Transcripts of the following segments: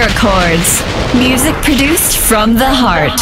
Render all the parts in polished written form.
Theracords, music produced from the heart.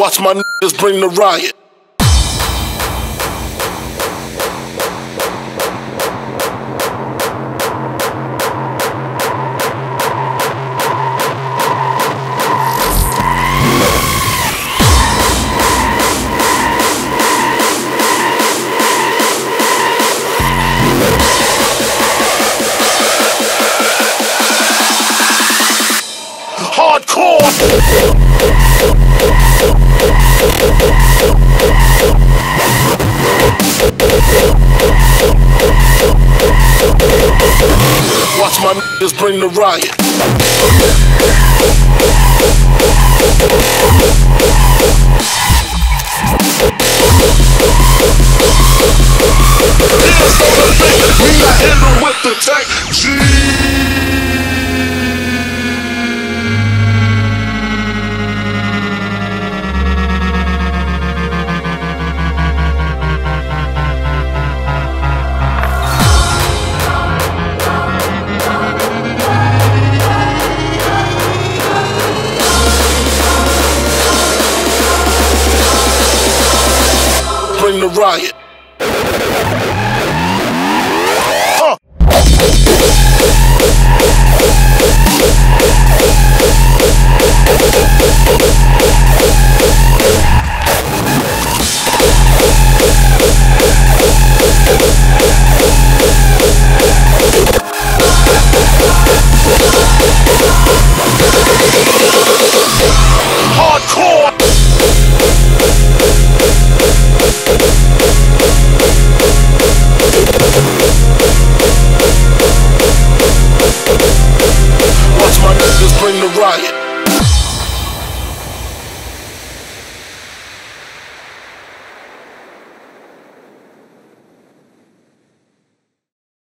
Watch my niggas bring the riot. Watch my niggas bring the riot. We got hit them with the tech G. Bring the riot.